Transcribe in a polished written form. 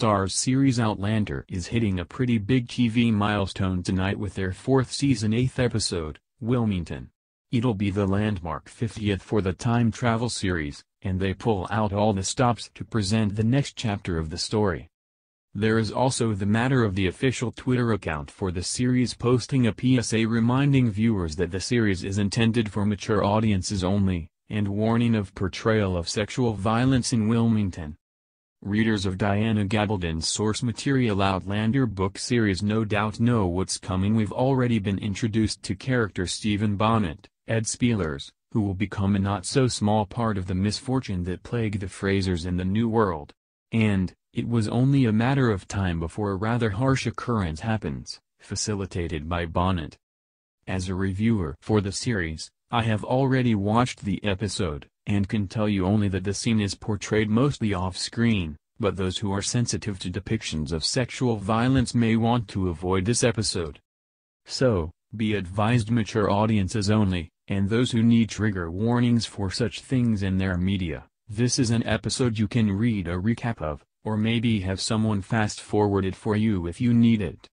Starz series Outlander is hitting a pretty big TV milestone tonight with their fourth season 8th episode, Wilmington. It'll be the landmark 50th for the time travel series, and they pull out all the stops to present the next chapter of the story. There is also the matter of the official Twitter account for the series posting a PSA reminding viewers that the series is intended for mature audiences only, and warning of portrayal of sexual violence in Wilmington. Readers of Diana Gabaldon's source material Outlander book series no doubt know what's coming. We've already been introduced to character Stephen Bonnet, Ed Spielers, who will become a not-so-small part of the misfortune that plagued the Frasers in the New World. And it was only a matter of time before a rather harsh occurrence happens, facilitated by Bonnet. As a reviewer for the series, I have already watched the episode, and can tell you only that the scene is portrayed mostly off-screen, but those who are sensitive to depictions of sexual violence may want to avoid this episode. So, be advised, mature audiences only, and those who need trigger warnings for such things in their media, this is an episode you can read a recap of, or maybe have someone fast-forward it for you if you need it.